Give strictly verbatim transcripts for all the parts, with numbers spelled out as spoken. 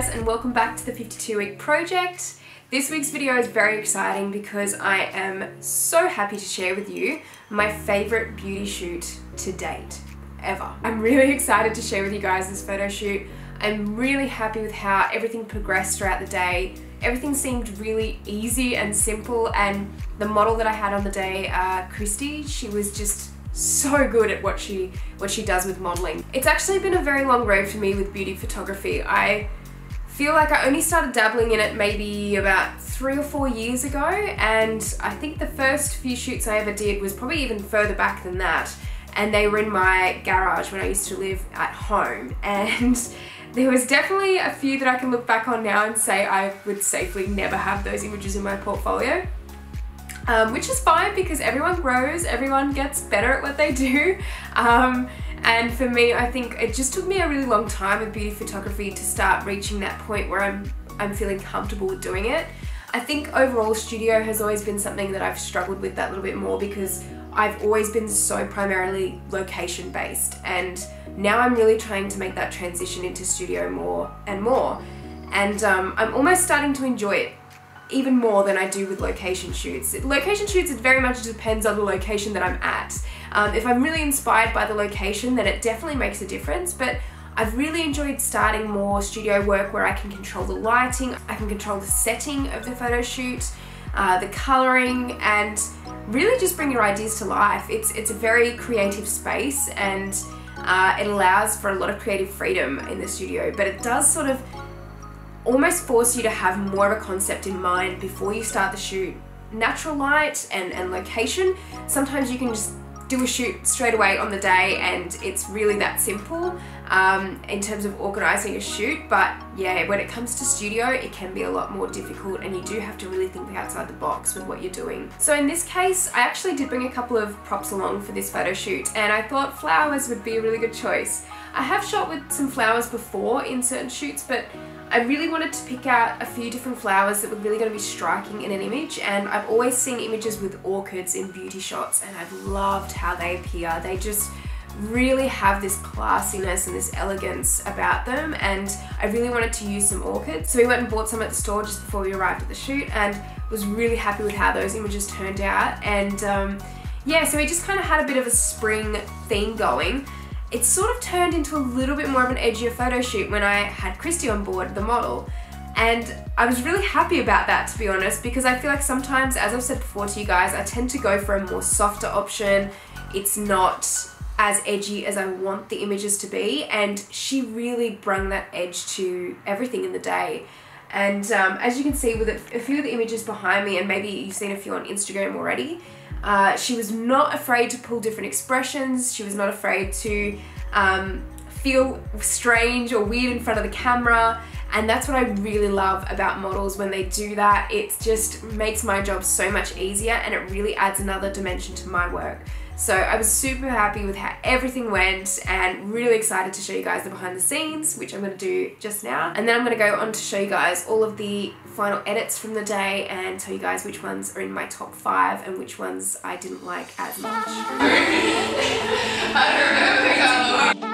guys, and welcome back to the fifty-two week project. This week's video is very exciting because I am so happy to share with you my favorite beauty shoot to date ever. I'm really excited to share with you guys this photo shoot. I'm really happy with how everything progressed throughout the day. Everything seemed really easy and simple, and the model that I had on the day, uh, Christy, she was just so good at what she what she does with modeling. It's actually been a very long road for me with beauty photography. I feel like I only started dabbling in it maybe about three or four years ago, and I think the first few shoots I ever did was probably even further back than that, and they were in my garage when I used to live at home. And there was definitely a few that I can look back on now and say I would safely never have those images in my portfolio. Um, which is fine, because everyone grows, everyone gets better at what they do. Um, and for me, I think it just took me a really long time with beauty photography to start reaching that point where I'm, I'm feeling comfortable with doing it. I think overall studio has always been something that I've struggled with that little bit more, because I've always been so primarily location based, and now I'm really trying to make that transition into studio more and more. And um, I'm almost starting to enjoy it even more than I do with location shoots. Location shoots, it very much depends on the location that I'm at. Um, if I'm really inspired by the location, then it definitely makes a difference, but I've really enjoyed starting more studio work where I can control the lighting, I can control the setting of the photo shoot, uh, the coloring, and really just bring your ideas to life. It's, it's a very creative space, and uh, it allows for a lot of creative freedom in the studio, but it does sort of almost force you to have more of a concept in mind before you start the shoot. Natural light and, and location, sometimes you can just do a shoot straight away on the day, and it's really that simple um, in terms of organising a shoot. But yeah, when it comes to studio, it can be a lot more difficult, and you do have to really think outside the box with what you're doing. So in this case, I actually did bring a couple of props along for this photo shoot, and I thought flowers would be a really good choice. I have shot with some flowers before in certain shoots, but I really wanted to pick out a few different flowers that were really going to be striking in an image, and I've always seen images with orchids in beauty shots, and I've loved how they appear. They just really have this classiness and this elegance about them, and I really wanted to use some orchids. So we went and bought some at the store just before we arrived at the shoot, and was really happy with how those images turned out. And um, yeah, so we just kind of had a bit of a spring theme going. It sort of turned into a little bit more of an edgier photo shoot when I had Christy on board, the model. And I was really happy about that, to be honest, because I feel like sometimes, as I've said before to you guys, I tend to go for a more softer option. It's not as edgy as I want the images to be, and she really brought that edge to everything in the day. And um, as you can see with a few of the images behind me, and maybe you've seen a few on Instagram already, Uh, she was not afraid to pull different expressions. She was not afraid to um, feel strange or weird in front of the camera, and that's what I really love about models when they do that. It just makes my job so much easier, and it really adds another dimension to my work. So I was super happy with how everything went, and really excited to show you guys the behind the scenes, which I'm going to do just now. And then I'm going to go on to show you guys all of the final edits from the day, and tell you guys which ones are in my top five and which ones I didn't like as much. I don't know.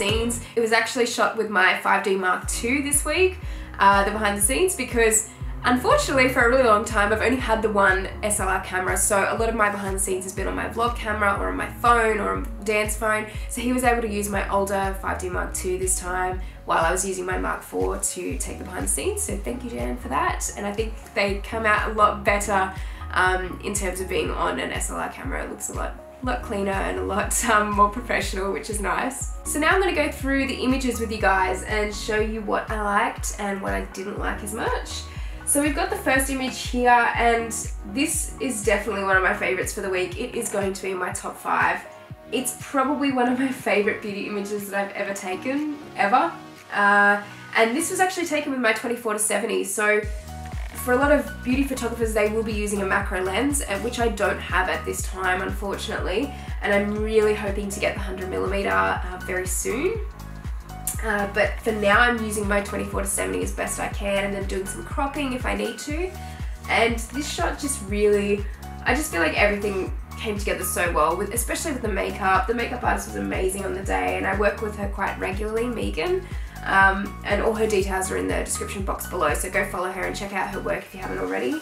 scenes. It was actually shot with my five D Mark two this week, uh, the behind the scenes, because unfortunately for a really long time I've only had the one S L R camera, so a lot of my behind the scenes has been on my vlog camera or on my phone or on Dan's phone. So he was able to use my older five D Mark two this time while I was using my Mark four to take the behind the scenes, so thank you Dan for that. And I think they come out a lot better um, in terms of being on an S L R camera. It looks a lot lot cleaner and a lot um, more professional, which is nice. So now I'm going to go through the images with you guys and show you what I liked and what I didn't like as much. So we've got the first image here, and this is definitely one of my favorites for the week. It is going to be in my top five. It's probably one of my favorite beauty images that I've ever taken, ever. Uh, and this was actually taken with my twenty-four to seventy. So for a lot of beauty photographers, they will be using a macro lens, which I don't have at this time, unfortunately. And I'm really hoping to get the one hundred millimeter uh, very soon. Uh, but for now I'm using my twenty-four to seventy as best I can, and then doing some cropping if I need to. And this shot just really, I just feel like everything came together so well, with, especially with the makeup. The makeup artist was amazing on the day, and I work with her quite regularly, Megan. Um, and all her details are in the description box below, so go follow her and check out her work if you haven't already.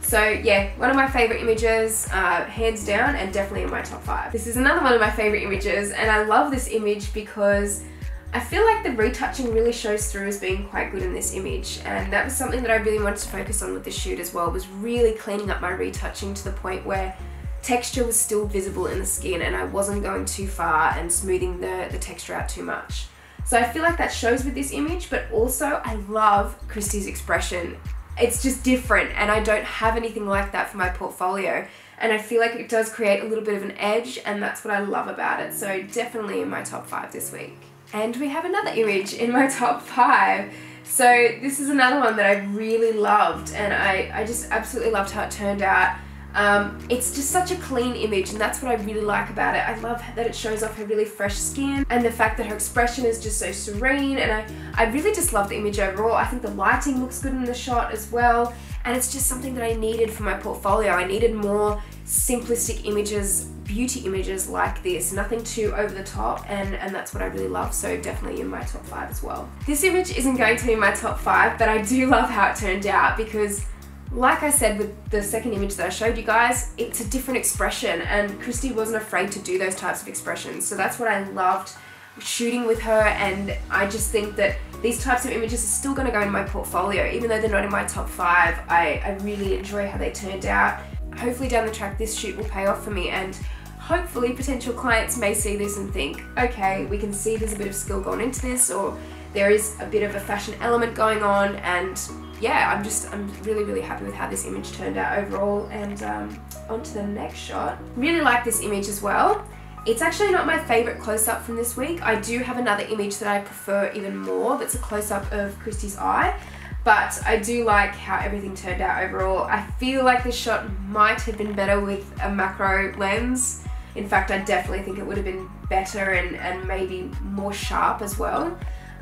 So yeah, one of my favourite images, uh, hands down, and definitely in my top five. This is another one of my favourite images, and I love this image because I feel like the retouching really shows through as being quite good in this image, and that was something that I really wanted to focus on with this shoot as well, was really cleaning up my retouching to the point where texture was still visible in the skin and I wasn't going too far and smoothing the, the texture out too much. So I feel like that shows with this image, but also I love Christy's expression. It's just different, and I don't have anything like that for my portfolio, and I feel like it does create a little bit of an edge, and that's what I love about it. So definitely in my top five this week. And we have another image in my top five. So this is another one that I really loved, and I, I just absolutely loved how it turned out. Um, it's just such a clean image, and that's what I really like about it. I love that it shows off her really fresh skin, and the fact that her expression is just so serene, and I, I really just love the image overall. I think the lighting looks good in the shot as well, and it's just something that I needed for my portfolio. I needed more simplistic images, beauty images like this, nothing too over the top, and, and that's what I really love, so definitely in my top five as well. This image isn't going to be in my top five, but I do love how it turned out, because like I said with the second image that I showed you guys, it's a different expression, and Christy wasn't afraid to do those types of expressions. So that's what I loved shooting with her, and I just think that these types of images are still going to go in my portfolio. Even though they're not in my top five, I, I really enjoy how they turned out. Hopefully down the track this shoot will pay off for me, and hopefully potential clients may see this and think, okay, we can see there's a bit of skill gone into this, or there is a bit of a fashion element going on. And yeah, I'm just, I'm really, really happy with how this image turned out overall. And um, on to the next shot. Really like this image as well. It's actually not my favorite close-up from this week. I do have another image that I prefer even more, that's a close-up of Christy's eye, but I do like how everything turned out overall. I feel like this shot might have been better with a macro lens. In fact, I definitely think it would have been better and, and maybe more sharp as well.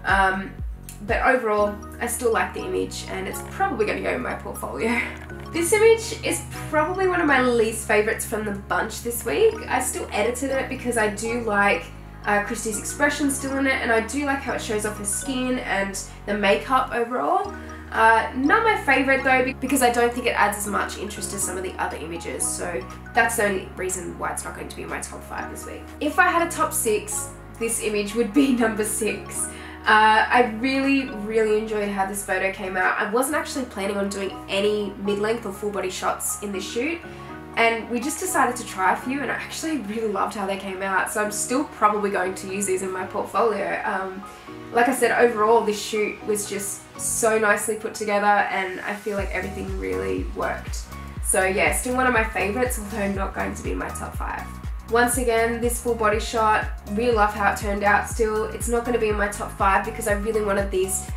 Um, But overall, I still like the image, and it's probably going to go in my portfolio. This image is probably one of my least favourites from the bunch this week. I still edited it because I do like uh, Christy's expression still in it, and I do like how it shows off her skin and the makeup overall. Uh, not my favourite though, because I don't think it adds as much interest as some of the other images, so that's the only reason why it's not going to be in my top five this week. If I had a top six, this image would be number six. Uh, I really, really enjoyed how this photo came out. I wasn't actually planning on doing any mid-length or full body shots in this shoot, and we just decided to try a few, and I actually really loved how they came out, so I'm still probably going to use these in my portfolio. Um, like I said, overall this shoot was just so nicely put together, and I feel like everything really worked. So yeah, still one of my favourites, although not going to be in my top five. Once again, this full body shot, really love how it turned out still. It's not going to be in my top five because I really wanted these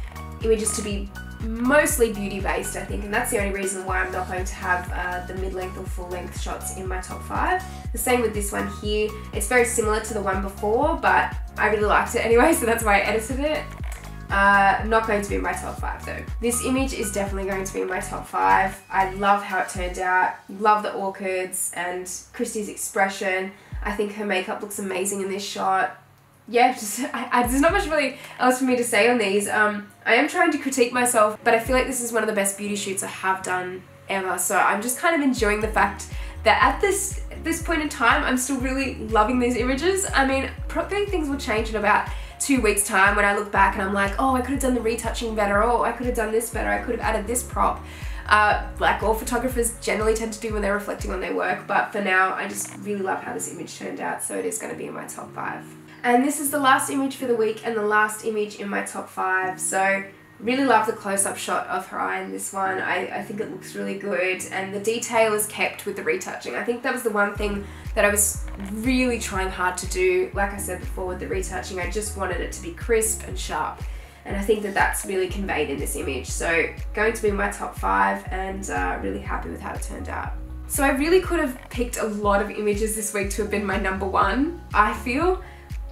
images to be mostly beauty based, I think, and that's the only reason why I'm not going to have uh, the mid-length or full-length shots in my top five. The same with this one here. It's very similar to the one before, but I really liked it anyway, so that's why I edited it. Uh, not going to be in my top five though. This image is definitely going to be in my top five. I love how it turned out, love the orchids and Christy's expression. I think her makeup looks amazing in this shot. yeah, just, I, I, there's not much really else for me to say on these. Um, I am trying to critique myself, but I feel like this is one of the best beauty shoots I have done ever. So I'm just kind of enjoying the fact that at this this point in time, I'm still really loving these images. I mean, probably things will change in about two weeks time when I look back and I'm like, oh, I could have done the retouching better, or I could have done this better, I could have added this prop. Uh, like all photographers generally tend to do when they're reflecting on their work, but for now I just really love how this image turned out, so it is going to be in my top five. And this is the last image for the week and the last image in my top five, so really love the close-up shot of her eye in this one. I, I think it looks really good, and the detail is kept with the retouching. I think that was the one thing that I was really trying hard to do, like I said before, with the retouching. I just wanted it to be crisp and sharp. And I think that that's really conveyed in this image. So going to be my top five, and uh, really happy with how it turned out. So I really could have picked a lot of images this week to have been my number one, I feel,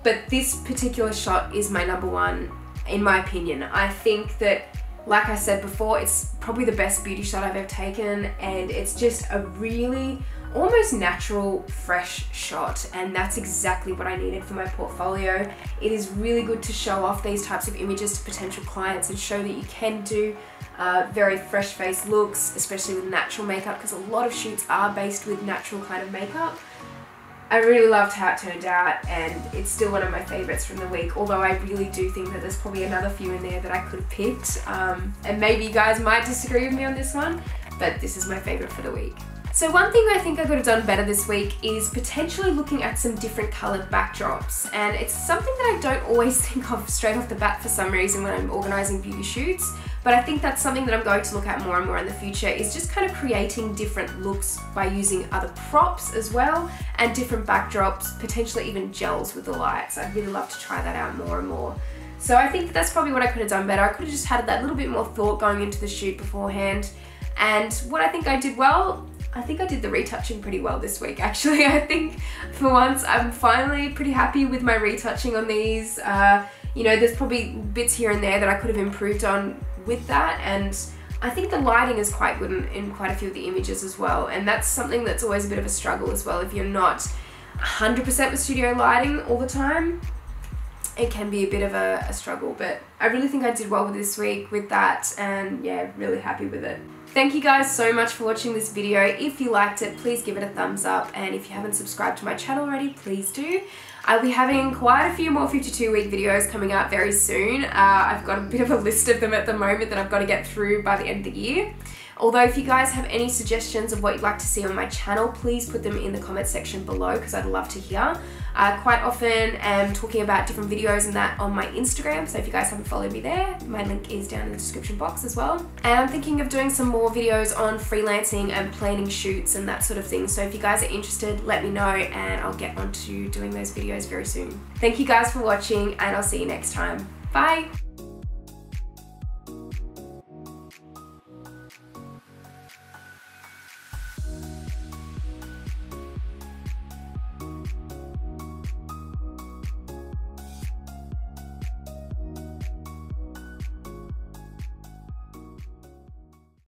but this particular shot is my number one in my opinion. I think that, like I said before, it's probably the best beauty shot I've ever taken, and it's just a really almost natural, fresh shot, and that's exactly what I needed for my portfolio. It is really good to show off these types of images to potential clients and show that you can do uh, very fresh face looks, especially with natural makeup, because a lot of shoots are based with natural kind of makeup. I really loved how it turned out, and it's still one of my favorites from the week, although I really do think that there's probably another few in there that I could have picked, um, and maybe you guys might disagree with me on this one, but this is my favorite for the week. So one thing I think I could have done better this week is potentially looking at some different coloured backdrops, and it's something that I don't always think of straight off the bat for some reason when I'm organising beauty shoots, but I think that's something that I'm going to look at more and more in the future, is just kind of creating different looks by using other props as well, and different backdrops, potentially even gels with the lights. I'd really love to try that out more and more. So I think that that's probably what I could have done better. I could have just had that little bit more thought going into the shoot beforehand. And what I think I did well, I think I did the retouching pretty well this week actually. I think for once I'm finally pretty happy with my retouching on these. Uh, you know, there's probably bits here and there that I could have improved on with that, and I think the lighting is quite good in, in quite a few of the images as well, and that's something that's always a bit of a struggle as well. If you're not one hundred percent with studio lighting all the time, it can be a bit of a, a struggle, but I really think I did well with this week with that, and yeah, really happy with it. Thank you guys so much for watching this video. If you liked it, please give it a thumbs up, and if you haven't subscribed to my channel already, please do. I'll be having quite a few more fifty-two week videos coming out very soon. Uh, I've got a bit of a list of them at the moment that I've got to get through by the end of the year. Although if you guys have any suggestions of what you'd like to see on my channel, please put them in the comment section below, because I'd love to hear. I uh, quite often am talking about different videos and that on my Instagram, so if you guys haven't followed me there, my link is down in the description box as well. And I'm thinking of doing some more videos on freelancing and planning shoots and that sort of thing, so if you guys are interested, let me know and I'll get on to doing those videos very soon. Thank you guys for watching, and I'll see you next time. Bye!